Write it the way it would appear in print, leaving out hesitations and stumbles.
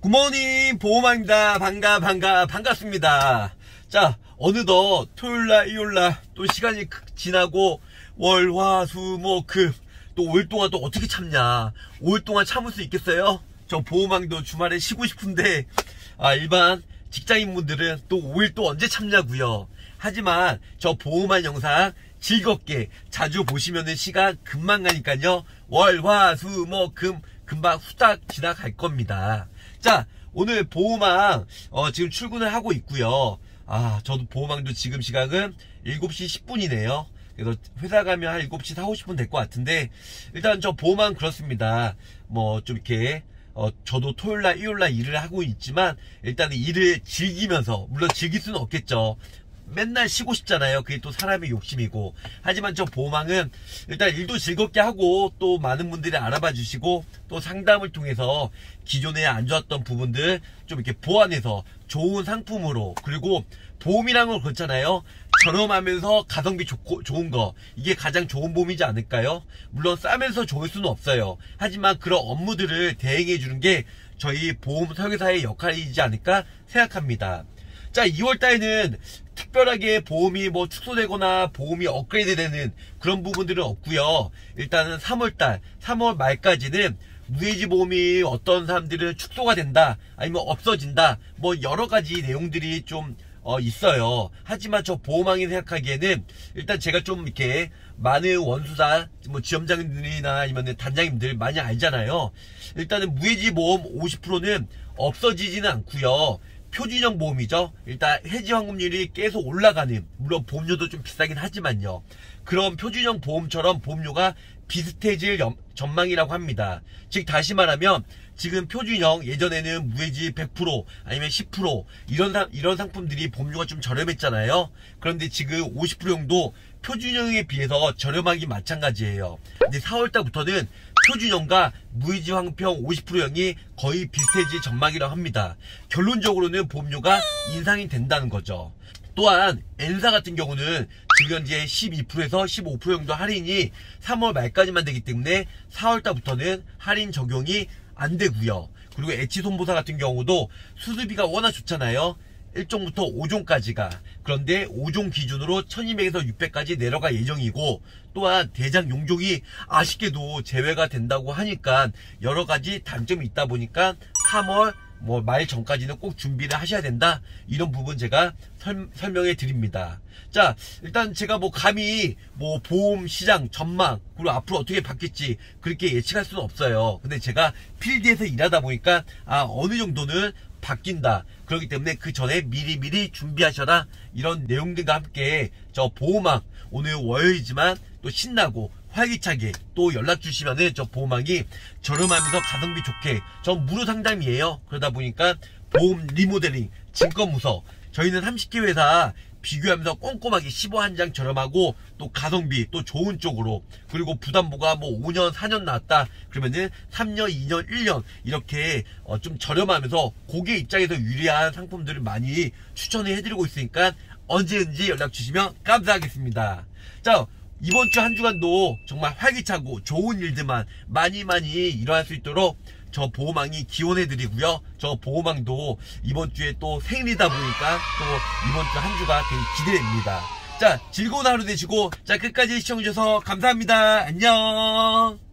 굿모닝 보험왕입니다. 반갑습니다. 자, 어느덧 토요일날 일요일날 또 시간이 지나고 월, 화, 수, 목, 금 또 5일 동안 또 어떻게 참냐. 5일 동안 참을 수 있겠어요? 저 보험왕도 주말에 쉬고 싶은데 일반 직장인분들은 또 5일 또 언제 참냐고요. 하지만 저 보험왕 영상 즐겁게 자주 보시면은 시간 금방 가니까요. 월, 화, 수, 목, 금 금방 후딱 지나갈 겁니다. 자, 오늘 보험왕 지금 출근을 하고 있고요. 저도 보험왕도 지금 시각은 7시 10분이네요. 그래서 회사 가면 한 7시 40분 될 것 같은데, 일단 저 보험왕 그렇습니다. 뭐 좀 이렇게 저도 토요일날 일요일날 일을 하고 있지만 일단은 일을 즐기면서, 물론 즐길 수는 없겠죠. 맨날 쉬고 싶잖아요. 그게 또 사람의 욕심이고. 하지만 저 보험왕은 일단 일도 즐겁게 하고, 또 많은 분들이 알아봐 주시고, 또 상담을 통해서 기존에 안 좋았던 부분들 좀 이렇게 보완해서 좋은 상품으로, 그리고 보험이란 건 그렇잖아요. 저렴하면서 가성비 좋은 거, 이게 가장 좋은 보험이지 않을까요? 물론 싸면서 좋을 수는 없어요. 하지만 그런 업무들을 대행해 주는 게 저희 보험 설계사의 역할이지 않을까 생각합니다. 자, 2월 달에는 특별하게 보험이 뭐 축소되거나 보험이 업그레이드 되는 그런 부분들은 없고요. 일단은 3월 말까지는 무해지 보험이 어떤 사람들은 축소가 된다, 아니면 없어진다, 뭐 여러가지 내용들이 좀 있어요. 하지만 저 보험왕이 생각하기에는 일단 제가 좀 이렇게 많은 원수사, 뭐 지점장님들이나 아니면 단장님들 많이 알잖아요. 일단은 무해지 보험 50%는 없어지지는 않고요. 표준형 보험이죠. 일단 해지 환급률이 계속 올라가는, 물론 보험료도 좀 비싸긴 하지만요. 그런 표준형 보험처럼 보험료가 비슷해질 전망이라고 합니다. 즉 다시 말하면 지금 표준형, 예전에는 무해지 100% 아니면 10% 이런 상품들이 보험료가 좀 저렴했잖아요. 그런데 지금 50%형도 표준형에 비해서 저렴하기 마찬가지예요. 근데 4월달부터는 표준형과 무해지 환급형 50%형이 거의 비슷해질 전망이라고 합니다. 결론적으로는 보험료가 인상이 된다는 거죠. 또한 N사 같은 경우는 지금 현재 12%에서 15% 정도 할인이 3월 말까지만 되기 때문에 4월달부터는 할인 적용이 안 되고요. 그리고 H손보사 같은 경우도 수수비가 워낙 좋잖아요. 1종부터 5종까지가. 그런데 5종 기준으로 1200에서 600까지 내려갈 예정이고, 또한 대장 용종이 아쉽게도 제외가 된다고 하니까 여러가지 단점이 있다 보니까 3월 뭐 말 전까지는 꼭 준비를 하셔야 된다, 이런 부분 제가 설명해 드립니다. 자, 일단 제가 뭐 감히 뭐 보험 시장 전망, 그리고 앞으로 어떻게 바뀔지 그렇게 예측할 수는 없어요. 근데 제가 필드에서 일하다 보니까 어느 정도는 바뀐다, 그렇기 때문에 그 전에 미리 준비하셔라, 이런 내용들과 함께 저 보험왕 오늘 월요일이지만 또 신나고 활기차게 또 연락 주시면은 저 보험왕이 저렴하면서 가성비 좋게, 저 무료 상담이에요. 그러다 보니까 보험 리모델링, 증권무서, 저희는 30개 회사 비교하면서 꼼꼼하게 15한 장 저렴하고 또 가성비 또 좋은 쪽으로, 그리고 부담보가 뭐 5년 4년 나왔다 그러면은 3년 2년 1년 이렇게 좀 저렴하면서 고객 입장에서 유리한 상품들을 많이 추천을 해드리고 있으니까 언제든지 연락 주시면 감사하겠습니다. 자, 이번 주 한 주간도 정말 활기차고 좋은 일들만 많이 일어날 수 있도록 저 보험왕이 기원해드리고요. 저 보험왕도 이번 주에 또 생일이다 보니까 또 이번 주 한 주가 되게 기대됩니다. 자, 즐거운 하루 되시고, 자, 끝까지 시청해주셔서 감사합니다. 안녕.